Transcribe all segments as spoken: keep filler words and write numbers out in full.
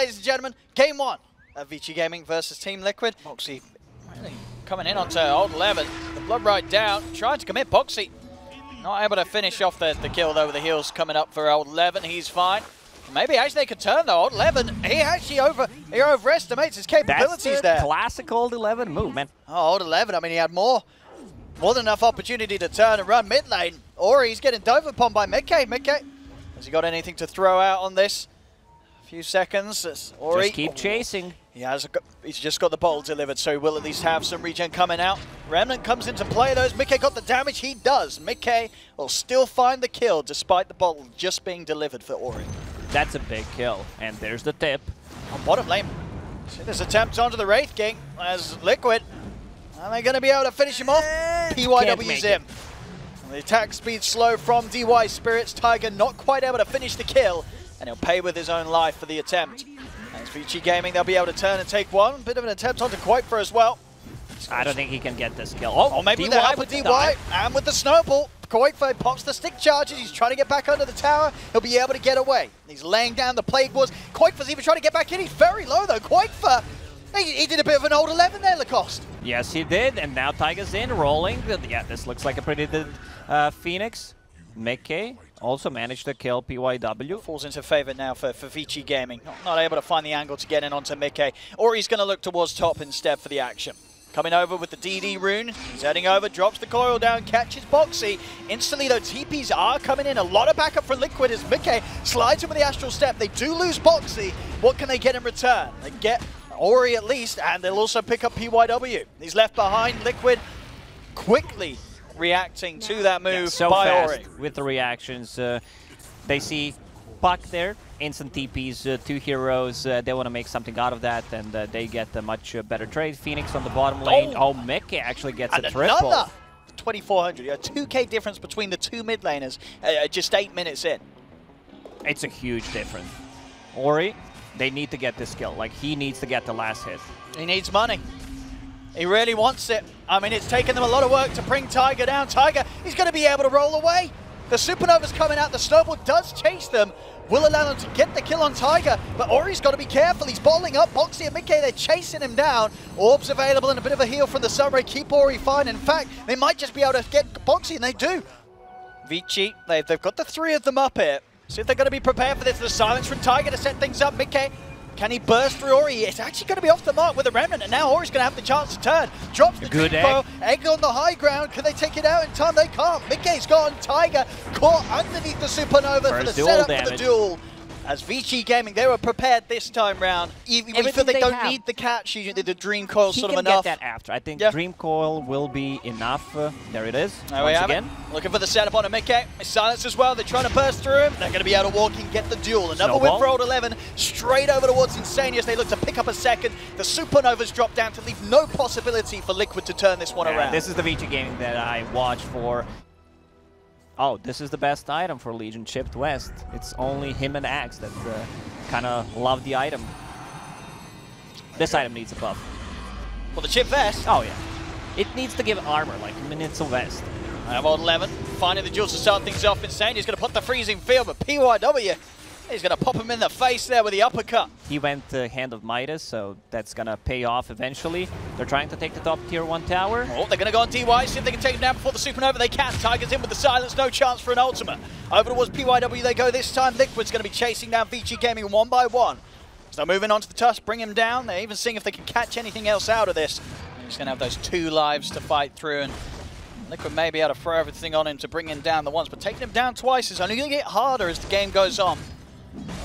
ladies and gentlemen, game one of Vici Gaming versus Team Liquid. Boxi really coming in onto Old Eleven. The blood right down, trying to commit. Boxi not able to finish off the, the kill though, with the heels coming up for Old Eleven. He's fine. Maybe actually they could turn though. Old Eleven, he actually over he overestimates his capabilities. That's the there. Classic Old Eleven movement. Oh, Old Eleven, I mean, he had more more than enough opportunity to turn and run mid lane. Or he's getting dove upon by Midkay. Midkay, has he got anything to throw out on this? A few seconds. It's Ori. Just keep chasing. He has. Got, he's just got the bottle delivered, so he will at least have some regen coming out. Remnant comes into play though. Midkay got the damage. He does. Midkay will still find the kill despite the bottle just being delivered for Ori. That's a big kill, and there's the tip. On bottom lane, see this attempt onto the Wraith King as Liquid. Are they going to be able to finish him off? P Y W's him. The attack speed slow from D Y Spirits. Tiger not quite able to finish the kill, and he'll pay with his own life for the attempt. As Vici Gaming, they'll be able to turn and take one. Bit of an attempt onto Koikfa as well. I don't think he can get this kill. Oh, oh maybe with the help of D Y die. And with the snowball. Koikfa pops the stick charges, he's trying to get back under the tower, he'll be able to get away. He's laying down the plague wars. Koikfa's even trying to get back in, he's very low though. Koikfa, he, he did a bit of an Old Eleven there, Lacoste. Yes he did, and now Tiger's in, rolling. Yeah, this looks like a pretty good uh, Phoenix. Mikki also managed to kill P Y W. Falls into favor now for, for Vici Gaming. Not, not able to find the angle to get in onto Mikki, or he's going to look towards top instead for the action. Coming over with the D D rune, he's heading over, drops the coil down, catches Boxi. Instantly though, T Ps are coming in. A lot of backup for Liquid as Mikki slides in with the Astral Step. They do lose Boxi. What can they get in return? They get Ori at least, and they'll also pick up P Y W. He's left behind. Liquid quickly reacting to that move, yeah, so by fast Ori. With the reactions, uh, they see Puck there. Instant T Ps, uh, two heroes, uh, they want to make something out of that, and uh, they get a much uh, better trade. Phoenix on the bottom lane. Oh, oh Mikki actually gets and a triple. Another twenty-four hundred, yeah, two K difference between the two mid laners uh, just eight minutes in. It's a huge difference. Ori, they need to get this kill. Like, he needs to get the last hit. He needs money. He really wants it. I mean, it's taken them a lot of work to bring Tiger down. Tiger, he's going to be able to roll away. The Supernova's coming out, the Snowball does chase them, will allow them to get the kill on Tiger, but Ori's got to be careful, he's bottling up. Boxi and Mikki, they're chasing him down. Orbs available and a bit of a heal from the Sunray, keep Ori fine. In fact, they might just be able to get Boxi, and they do. Vici, they've, they've got the three of them up here. See if they're going to be prepared for this. The silence from Tiger to set things up. Mikki, can he burst through Ori? It's actually going to be off the mark with a remnant, and now Ori's going to have the chance to turn. Drops the good egg. Egg on the high ground. Can they take it out in time? They can't. Mickey's gone. Tiger caught underneath the Supernova for the setup for the duel. As Vici Gaming, they were prepared this time round. Even if they, they don't have. need the catch, you did the Dream Coil he sort of enough. He can get that after. I think yeah. Dream Coil will be enough. Uh, there it is. There we have it. Looking for the setup on a Mikki. Silence as well. They're trying to burst through him. They're going to be able to walk and get the duel. Another win for Old Eleven. Straight over towards Insanius. They look to pick up a second. The Supernovas drop down to leave no possibility for Liquid to turn this one yeah, around. This is the Vici Gaming that I watch for. Oh, this is the best item for Legion, Chipped West. It's only him and Axe that uh, kind of love the item. This item needs a buff. Well, the Chipped Vest? Oh, yeah. It needs to give armor, like a Minitzel Vest. I have Old Eleven finding the jewels to start things off. Insane. He's going to put the freezing field, but P Y W, he's going to pop him in the face there with the uppercut. He went uh, Hand of Midas, so that's going to pay off eventually. They're trying to take the top tier one tower. Oh, they're going to go on D Y, see if they can take him down before the Supernova. They can. Tiger's in with the silence, no chance for an ultimate. Over towards P Y W they go this time. Liquid's going to be chasing down Vici Gaming one by one. So they're moving on to the Tusk, bring him down. They're even seeing if they can catch anything else out of this. He's going to have those two lives to fight through, and Liquid may be able to throw everything on him to bring him down the once, but taking him down twice is only going to get harder as the game goes on.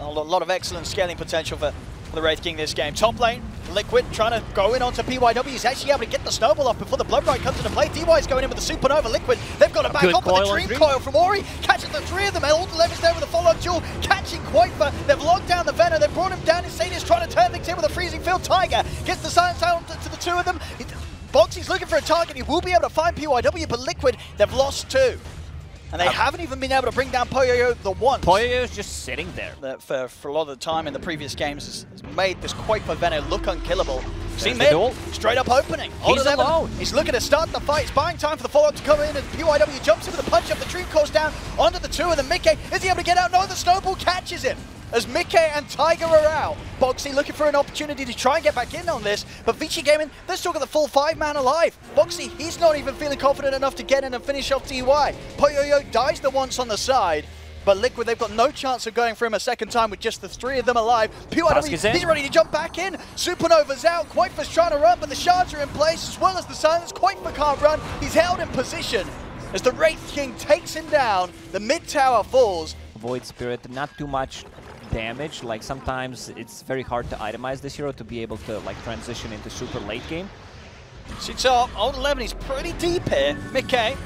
A lot of excellent scaling potential for the Wraith King this game. Top lane, Liquid trying to go in onto P Y W. He's actually able to get the snowball off before the blood right comes into play. D Y's going in with the Supernova. Liquid, they've got to back up with the Dream Coil from Ori. Catching the three of them. Old Eleven's there with a follow-up duel. Catching Quaifa. They've locked down the Venom. They've brought him down. Insanius trying to turn things in with a freezing field. Tiger gets the silence out to the two of them. Boxy's looking for a target. He will be able to find P Y W, but Liquid, they've lost two. And they um, haven't even been able to bring down Poyoyo the once. Poyoyo's just sitting there. That for, for a lot of the time in the previous games has, has made this Quaifa Venom look unkillable. See mid, straight up opening. He's alone. He's looking to start the fight. He's buying time for the follow-up to come in, and P Y W jumps in with a punch-up. The Dream Coil's down onto the two, and then Mikki, is he able to get out? No, the snowball catches him. as Mikki and Tiger are out. Boxi looking for an opportunity to try and get back in on this, but Vici Gaming, they're still got the full five man alive. Boxi, he's not even feeling confident enough to get in and finish off D Y. Poyoyo dies the once on the side, but Liquid, they've got no chance of going for him a second time with just the three of them alive. P Y W, he's ready to jump back in. Supernova's out, Quaifa's trying to run, but the shards are in place, as well as the silence. Quaifa can't run, he's held in position. As the Wraith King takes him down, the mid tower falls. Void Spirit, not too much damage. Like, sometimes it's very hard to itemize this hero to be able to like transition into super late game. Sits up, Old Eleven is pretty deep here. Mikki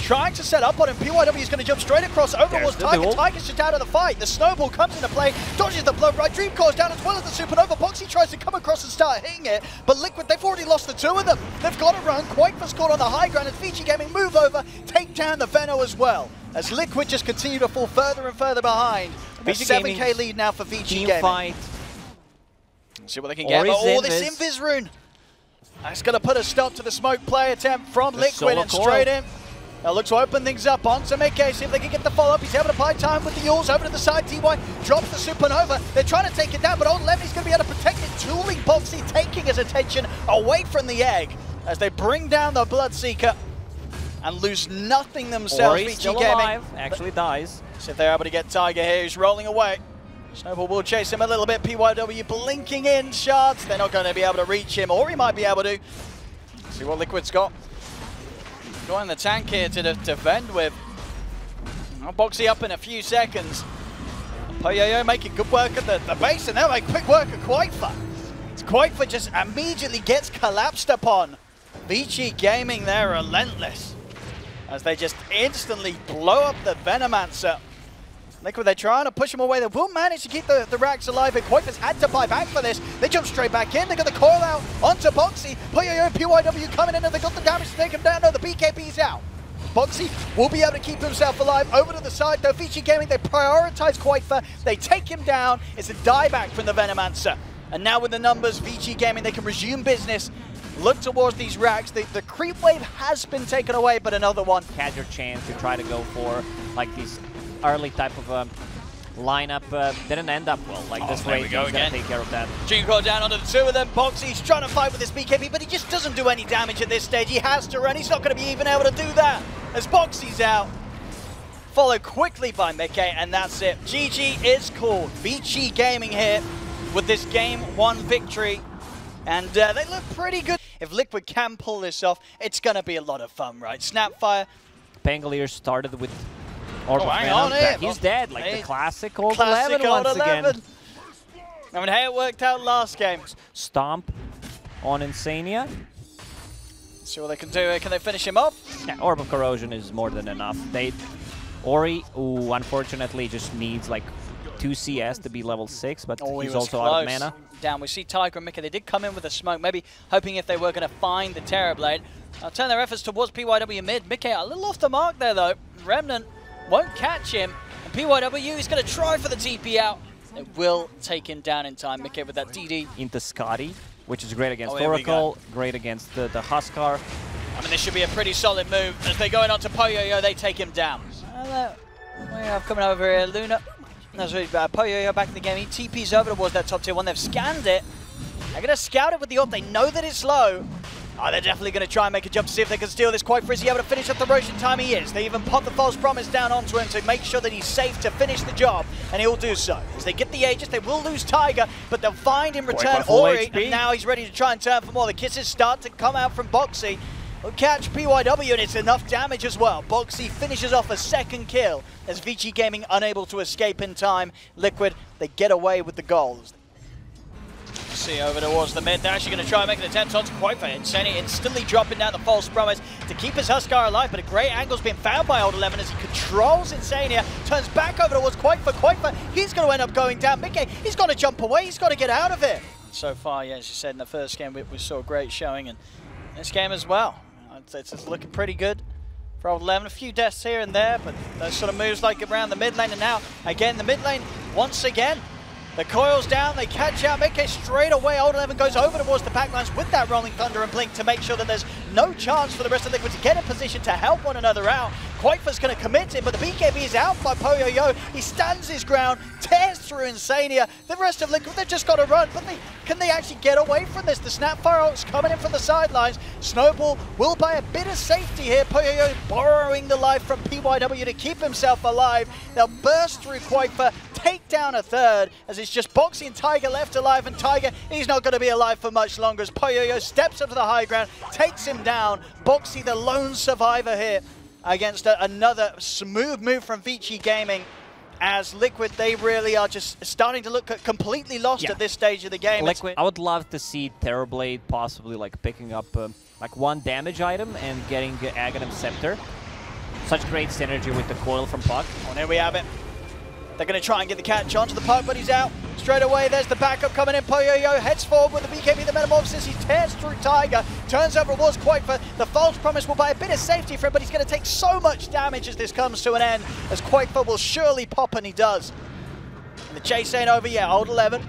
trying to set up on him. P Y W is going to jump straight across. Over was Tiger. Tiger's just out of the fight. The snowball comes into play, dodges the blow right. Dream Core's down as well as the Supernova. Boxi tries to come across and start hitting it, but Liquid, they've already lost the two of them. They've got to run. Quaifa's caught on the high ground as Vici Gaming move over, take down the Veno as well. As Liquid just continue to fall further and further behind. seven K lead now for Vici Gaming. Fight. Let's see what they can Ori get. Oh, Invis. This Invis rune. That's going to put a stop to the smoke play attempt from the Liquid and straight in. Now look to open things up onto Mikki, see if they can get the follow-up. He's able to buy time with the Yules over to the side. D Y drops the Supernova. They're trying to take it down, but Old Levy's going to be able to protect it. Tooling Boxi taking his attention away from the egg as they bring down the Bloodseeker and lose nothing themselves. Vici Gaming alive, actually dies. See if they're able to get Tiger here, who's rolling away. Snowball will chase him a little bit. P Y W blinking in shards. They're not going to be able to reach him, or he might be able to. See what Liquid's got. Going the tank here to defend with. I'll Boxi up in a few seconds. Poyoyo making good work at the, the base, and they'll make quick work of Quaifa. Quaifa just immediately gets collapsed upon. Vici Gaming, they're relentless, as they just instantly blow up the Venomancer. Liquid, they're trying to push him away. They will manage to keep the, the racks alive, and Quaifa's had to buy back for this. They jump straight back in. They got the coil out onto Boxi. Poyoyo and P Y W coming in, and they got the damage to take him down. No, the B K B's out. Boxi will be able to keep himself alive. Over to the side, though, Vici Gaming, they prioritize Quaifa. They take him down. It's a dieback from the Venomancer. And now with the numbers, Vici Gaming, they can resume business. Look towards these racks. The, the creep wave has been taken away, but another one. Had your chance to try to go for like these early type of um, lineup, uh, didn't end up well. Like, oh, this way, he's going to take care of that. Jinko down onto the two of them. Boxy's trying to fight with this B K B, but he just doesn't do any damage at this stage. He has to run. He's not going to be even able to do that as Boxy's out. Followed quickly by Mikki, and that's it. G G is called. Vici Gaming here with this game one victory, and uh, they look pretty good. If Liquid can pull this off, it's going to be a lot of fun, right? Snapfire. Pangolier started with Orb oh, hang on here. He's dead, like hey. the classic Old classic Eleven once Eleven. again. I mean, hey, it worked out last game. Stomp on Insania. Let's see what they can do here. Can they finish him off? Yeah, Orb of Corrosion is more than enough. They, Ori, ooh, unfortunately, just needs like two C S to be level six, but oh, he he's also close. out of mana. Down. We see Tiger and Mikki. They did come in with a smoke, maybe hoping if they were going to find the Terrorblade. I'll turn their efforts towards P Y W mid. Mikki a little off the mark there, though. Remnant won't catch him, and P Y W is going to try for the T P out. It will take him down in time. Mikki with that D D into Scotty, which is great against oh, Oracle, great against the, the Huskar. I mean, this should be a pretty solid move. As they're going on to Poyoyo, they take him down. Uh, we have coming over here, Luna. That's really bad. Poyoyo back in the game. He T Ps over towards that top tier one. They've scanned it. They're going to scout it with the orb. They know that it's low. Oh, they're definitely going to try and make a jump to see if they can steal this. Quaifa, is he able to finish up the Roshan time? He is. They even pop the false promise down onto him to make sure that he's safe to finish the job, and he'll do so. As they get the Aegis, they will lose Tiger, but they'll find in return Ori, and now he's ready to try and turn for more. The kisses start to come out from Boxi. We'll catch P Y W, and it's enough damage as well. Boxi finishes off a second kill as Vici Gaming unable to escape in time. Liquid, they get away with the goals. See over towards the mid. They're actually going to try and make an attempt onto Quaifa. Insani instantly dropping down the false promise to keep his Huskar alive, but a great angle's being found by Old Eleven as he controls Insania, turns back over towards Quaifa. Quaifa, he's going to end up going down. Mikki, he's got to jump away. He's got to get out of it. So far, yeah, as you said, in the first game, we, we saw a great showing, and this game as well. It's, it's looking pretty good for Old Eleven. A few deaths here and there, but those sort of moves like around the mid lane, and now, again, the mid lane once again. The coil's down, they catch out, Midkay straight away. Old Eleven goes over towards the backlines with that Rolling Thunder and Blink to make sure that there's no chance for the rest of Liquid to get in position to help one another out. Quaifa's going to commit it, but the B K B is out by Poyoyo. He stands his ground, tears through Insania. The rest of Liquid, they've just got to run, but they, can they actually get away from this? The Snapfire ult's coming in from the sidelines. Snowball will buy a bit of safety here. Poyoyo borrowing the life from P Y W to keep himself alive. They'll burst through Quaifa, take down a third, as it's just Boxi and Tiger left alive, and Tiger, he's not going to be alive for much longer as Poyoyo steps up to the high ground, takes him down. Boxi the lone survivor here against a, another smooth move from Vici Gaming, as Liquid, they really are just starting to look completely lost yeah. at this stage of the game. Liquid, I would love to see Terrorblade possibly like picking up um, like one damage item and getting uh, Aghanim Scepter. Such great synergy with the coil from Puck. Oh, there we have it. They're going to try and get the catch onto the Puck, but he's out straight away. There's the backup coming in. Poyoyo heads forward with the B K B, the Metamorphosis. He tears through Tiger, turns over towards Quaifa. The False Promise will buy a bit of safety for him, but he's going to take so much damage as this comes to an end, as Quaifa will surely pop, and he does. And the chase ain't over yet. Old Eleven,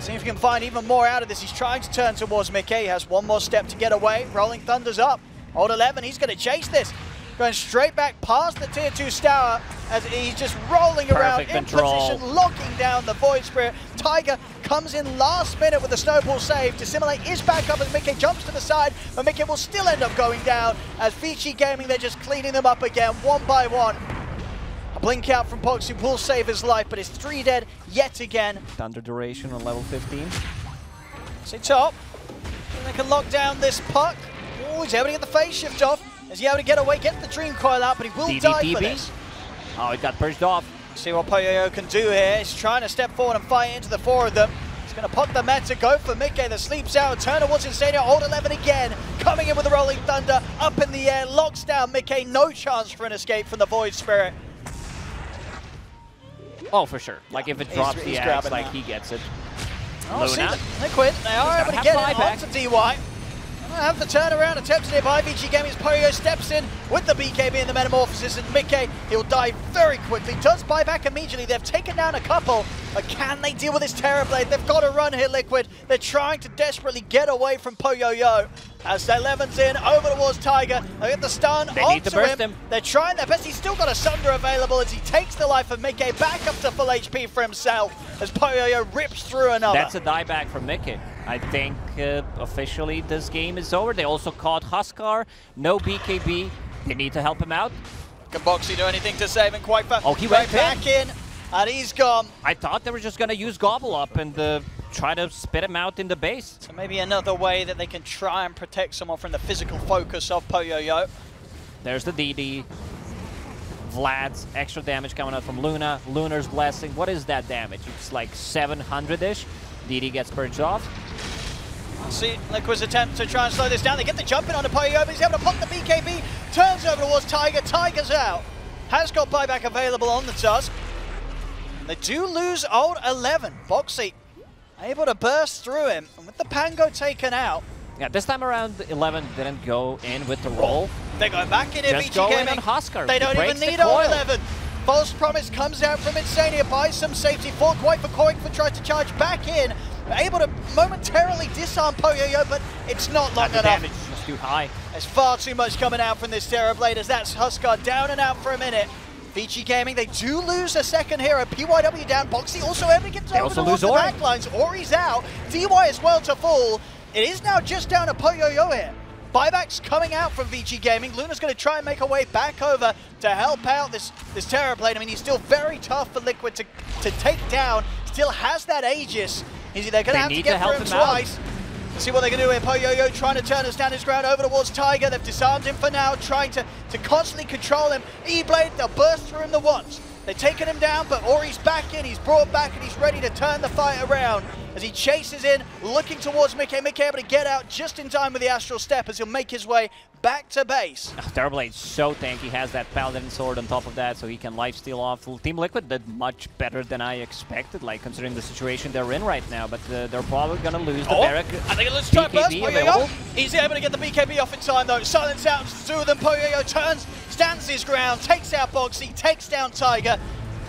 see if he can find even more out of this. He's trying to turn towards Mikki. He has one more step to get away. Rolling Thunder's up. Old Eleven, he's going to chase this. Going straight back past the tier two Stour as he's just rolling Perfect around control. in position, locking down the Void Spirit. Tiger comes in last minute with a snowball save. Dissimulate is back up as Mikki jumps to the side, but Mikki will still end up going down as Vici Gaming, they're just cleaning them up again, one by one. A blink out from Pox who will save his life, but it's three dead yet again. Thunder duration on level fifteen. Sit top, and they can lock down this Puck. Oh, he's able to get the phase shift off. Is he able to get away? Get the Dream Coil out, but he will D D T B. Die for this. Oh, he got pushed off. See what Poyoyo can do here. He's trying to step forward and fight into the four of them. He's going to pop the meta, go for Mikki that sleeps out. Turner wants Insania. Old Eleven again, coming in with the Rolling Thunder, up in the air, locks down Mikki. No chance for an escape from the Void Spirit. Oh, for sure. Like, if it drops he's, the axe, like, that. he gets it. Oh, see, Liquid, they are able to get it back to D Y. Have the turnaround attempted here by Vici Gaming. Poyoyo steps in with the B K B and the Metamorphosis, and Mikki, he'll die very quickly. Does buy back immediately. They've taken down a couple, but can they deal with this Terrorblade? They've got to run here, Liquid. They're trying to desperately get away from Poyoyo. As Eleven's in, over towards Tiger. They get the stun they onto need to burst him. him. They're trying their best. He's still got a Sunder available as he takes the life of Mikki back up to full H P for himself as Poyoyo rips through another. That's a dieback from Mikki. I think uh, officially this game is over. They also caught Huskar. No B K B. They need to help him out. Can Boxi do anything to save him? Quaifa. Oh, he went back in. in, and he's gone. I thought they were just going to use Gobble Up and uh, try to spit him out in the base. So maybe another way that they can try and protect someone from the physical focus of Poyoyo. There's the D D. Vlad's extra damage coming out from Luna. Lunar's Blessing. What is that damage? It's like seven hundred-ish. D D gets purged off. See Liquid's attempt to try and slow this down. They get the jump in on the Poyoyo, but he's able to pop the B K B. Turns over towards Tiger. Tiger's out. Has got buyback available on the Tusk. And they do lose Old Eleven. Boxi able to burst through him. And with the Pango taken out. Yeah, this time around, Eleven didn't go in with the roll. They go back in here, Vici Gaming. On Huskar. They don't even need Old Eleven. False Promise comes out from Insania, buys some safety for Koikfa. Koikfa tries to charge back in, able to momentarily disarm Poyoyo, but it's not long enough. The damage is just too high. There's far too much coming out from this Terrorblade, as that's Huskar down and out for a minute. Vici Gaming, they do lose a second hero. P Y W down, Boxi also able to get to over towards the backlines. Ori's out, D Y as well to fall. It is now just down to Poyoyo here. Buyback's coming out from Vici Gaming. Luna's going to try and make her way back over to help out this, this Terrorblade. I mean, he's still very tough for Liquid to, to take down. Still has that Aegis. He's, they're going to have to get through him twice. Let's see what they can do here. Poyoyo trying to turn us down his ground over towards Tiger. They've disarmed him for now, trying to, to constantly control him. E-Blade, they'll burst through him the once. They've taken him down, but Ori's back in. He's brought back, and he's ready to turn the fight around as he chases in, looking towards Mikki. Mikki able to get out just in time with the Astral Step as he'll make his way back to base. Oh, Terrorblade's so tanky. He has that Paladin Sword on top of that, so he can lifesteal off. Team Liquid did much better than I expected, like, considering the situation they're in right now, but uh, they're probably going to lose the oh, Derek. I think let's try burst. Poyoyo, he's able to get the B K B off in time, though. Silence out, two of them. Poyoyo turns, stands his ground, takes out Boxi, takes down Tiger.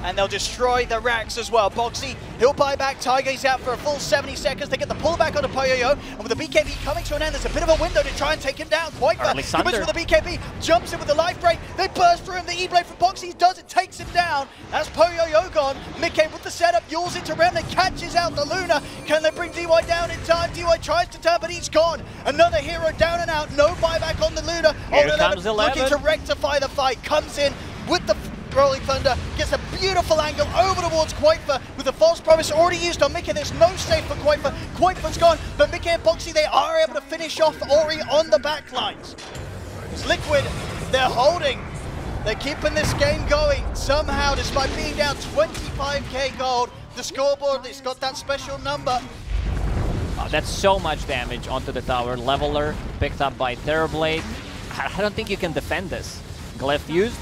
and they'll destroy the racks as well. Boxi, he'll buy back. Tiger's out for a full seventy seconds. They get the pullback onto Poyoyo, and with the B K B coming to an end, there's a bit of a window to try and take him down. Quaifa commits with the B K B, jumps in with the life break. They burst through him. The E-blade from Boxi does it, takes him down. That's Poyoyo gone. Mikki with the setup, yules into Remnant, catches out the Luna. Can they bring D Y down in time? D Y tries to turn, but he's gone. Another hero down and out. No buyback on the Luna. Here Old comes Eleven looking to rectify the fight. Comes in with the Rolling Thunder, gets a beautiful angle over towards Koikfa with a false promise already used on Mikki. There's no save for Koikfa. Koikfa's gone, but Mikki and Boxi, they are able to finish off Ori on the back lines. It's Liquid, they're holding. They're keeping this game going somehow, despite being down twenty-five K gold. The scoreboard, it's got that special number. Oh, that's so much damage onto the tower. Leveler picked up by Terrorblade. I don't think you can defend this. Glyph used.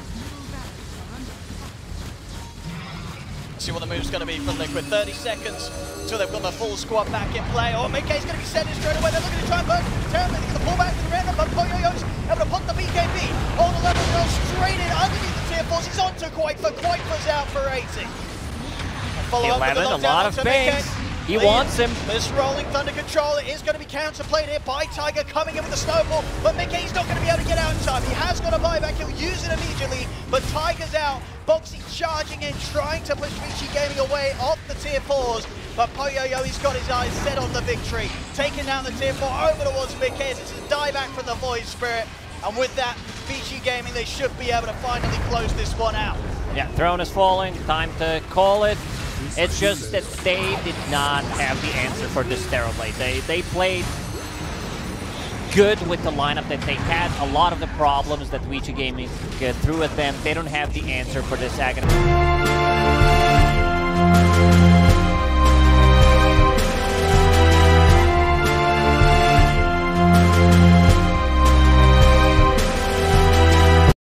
See what the move's going to be from Liquid. thirty seconds until they've got the full squad back in play. Oh, Mikkei's going to be sending straight away. They're looking to try and burn. Terribly, they get the pullback to the random, but Poyoyo's able to pop the B K B. All the level goes straight in underneath the tier fours. He's on to Quaifa. Quaifa's out for eighty. eleven, a lot of things. He wants him. This Rolling Thunder controller is going to be counterplayed here by Tiger, coming in with the snowball, but Mikkei's not going to be able to get out in time. He has got a buyback. He'll use it immediately, but Tiger's out. Boxi charging in, trying to push Vici Gaming away off the tier fours, but Poyoyo, he's got his eyes set on the victory. Taking down the tier four over towards Mikki. It's a dive back from the Void Spirit, and with that, Vici Gaming, they should be able to finally close this one out. Yeah, throne is falling, time to call it. It's just that they did not have the answer for this Terrorblade. They, they played good with the lineup that they had. A lot of the problems that Vici Gaming threw at them, they don't have the answer for this agony.